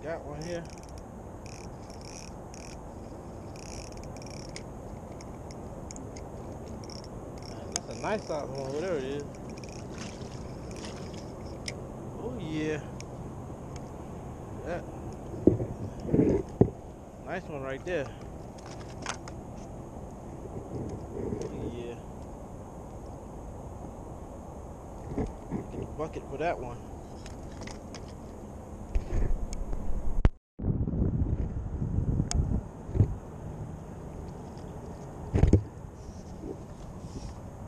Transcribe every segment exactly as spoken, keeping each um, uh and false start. Got one here. Man, that's a nice size one, whatever it is. Oh yeah. That. Nice one right there. Oh yeah. Get a bucket for that one.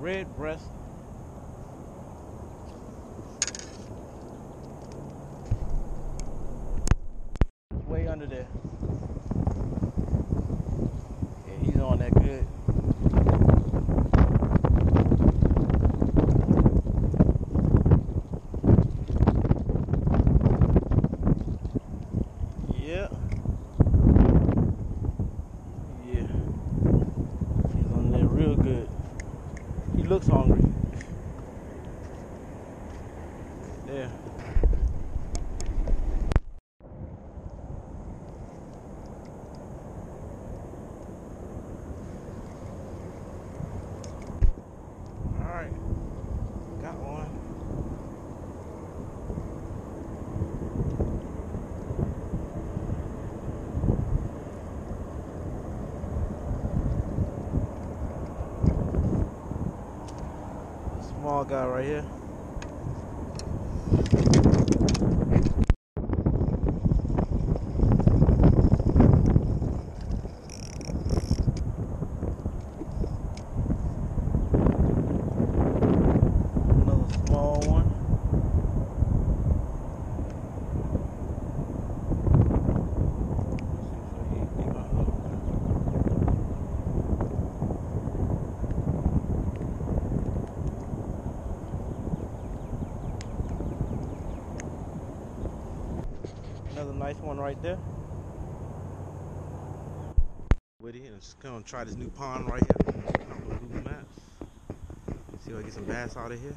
Red breast. Way under there. Yeah, he's on that good. Yeah. Yeah. He's on there real good. He looks hungry. Yeah. Alright. Got one. Small guy right here. Another small one. Another nice one right there. With it, I'm just gonna try this new pond right here. I'm on Google Maps. See if I get some bass out of here.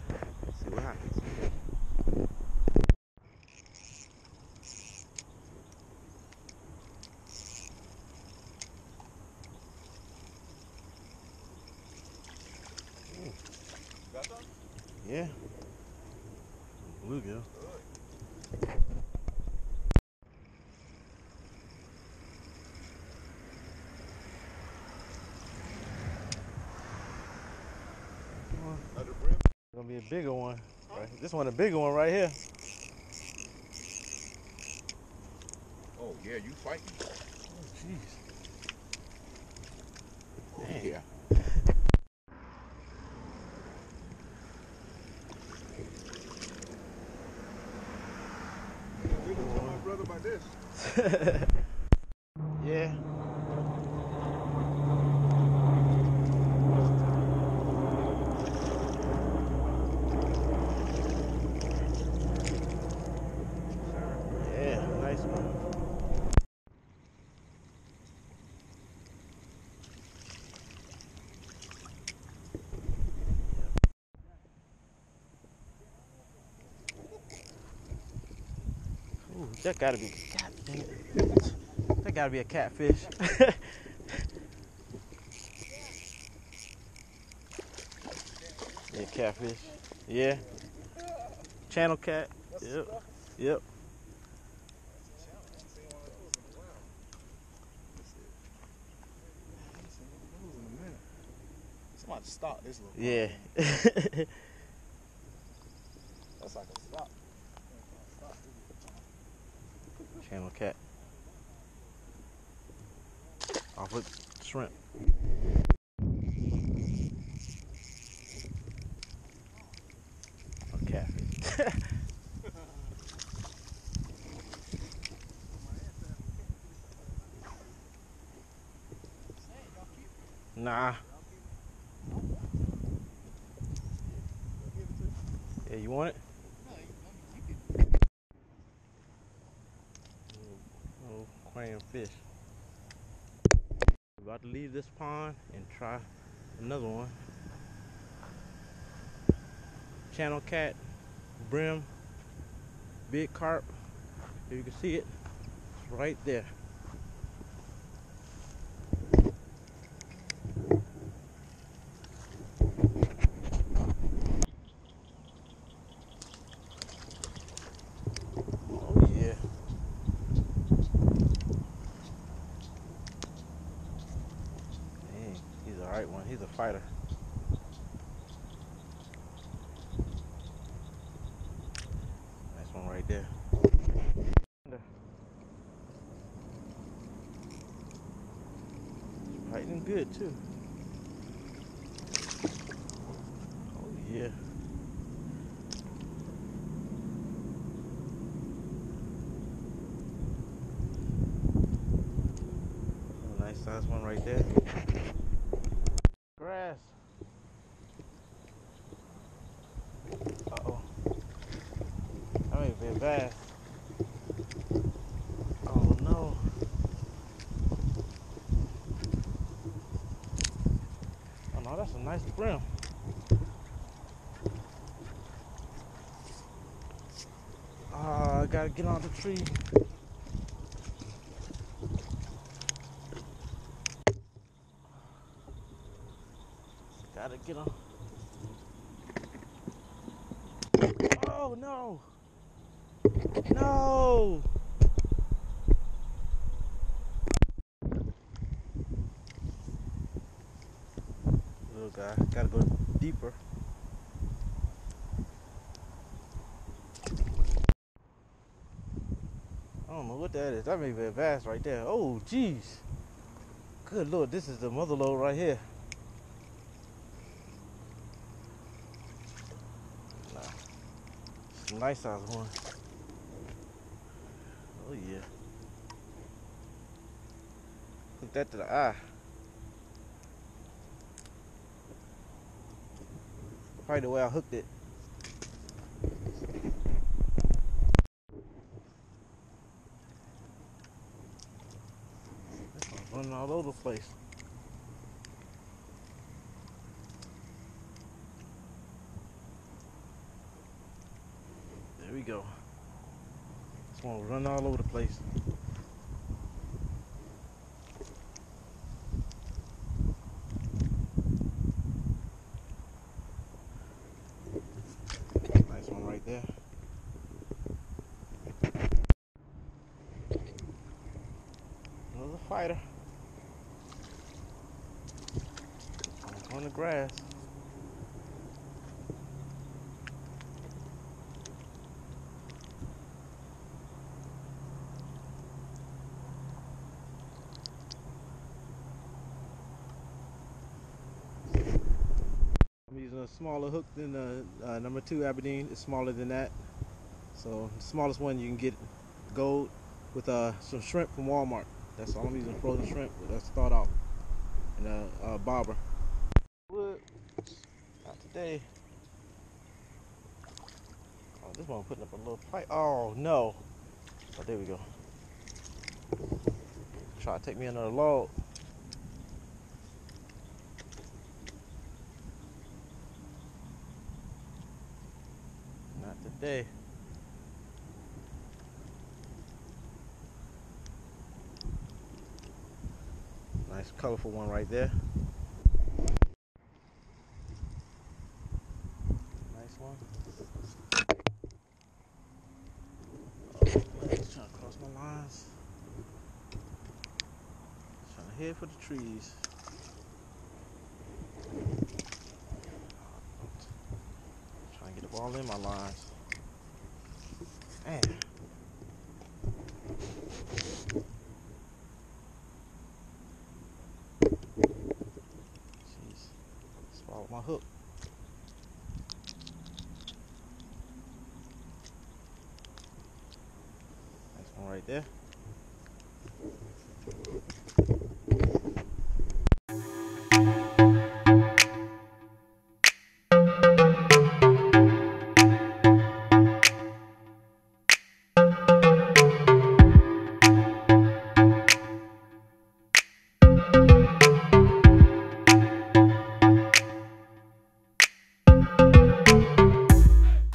See what happens. Mm. Got some? Yeah. Bluegill. Gonna be a bigger one. Right? This one, a bigger one right here. Oh yeah, you fighting? Oh jeez. Oh yeah. We don't tell my brother about this. Yeah. Ooh, that gotta be, God dang it. That gotta be a catfish. Yeah, catfish. Yeah. Channel cat. Yep. Yep. Somebody stop this little. Yeah. That's like a stop. Channel cat. Off with shrimp. Okay. Nah. Yeah, you want it? Little clam fish. About to leave this pond and try another one. Channel cat, brim, big carp. If you can see it, it's right there. He's a fighter. Nice one right there. Fighting good too. Oh yeah. Nice size one right there. Grass. Uh-oh. That ain't been bad. Oh no. Oh no, that's a nice brim. Ah, oh, I gotta get on the tree. Gotta get him. Oh no! No! Little guy, gotta go deeper. I don't know what that is. That may be a bass right there. Oh, geez. Good Lord, this is the mother lode right here. Nice size one. Oh yeah. Hook that to the eye. Probably the way I hooked it. This one's running all over the place. There we go. It's gonna run all over the place. Nice one right there. Another fighter. On the grass. A smaller hook than uh, uh, number two Aberdeen. It's smaller than that, so the smallest one you can get gold with uh, some shrimp from Walmart. That's all I'm using, frozen shrimp. Let's start out and a uh, uh, bobber. Wood, not today. Oh, this one putting up a little fight. Oh no! Oh, there we go. Try to take me another log. Today. Nice colorful one right there. Nice one. Oh, just trying to cross my lines. Just trying to head for the trees. Trying to get up all in my lines. Man. Jeez. Swallowed my hook. Nice one right there.